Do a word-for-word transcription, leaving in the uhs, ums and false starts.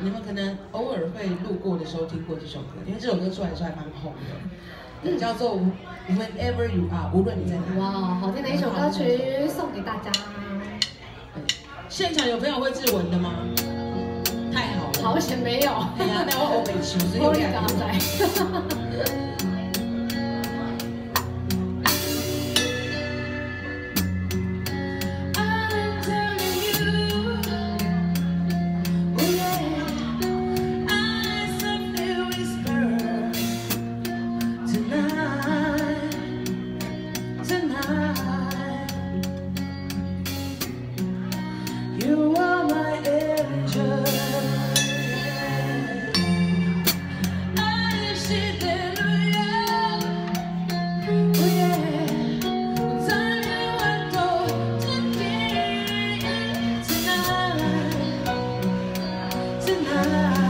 你们可能偶尔会路过的时候听过这首歌，因为这首歌出来的时候还蛮红的，叫做 Whenever You Are， 无论你在哪。哇，好听的一首歌曲，送给大家。现场有朋友会日文的吗？太好了，好险没有。对呀，那我欧美球，所以有感觉。Tonight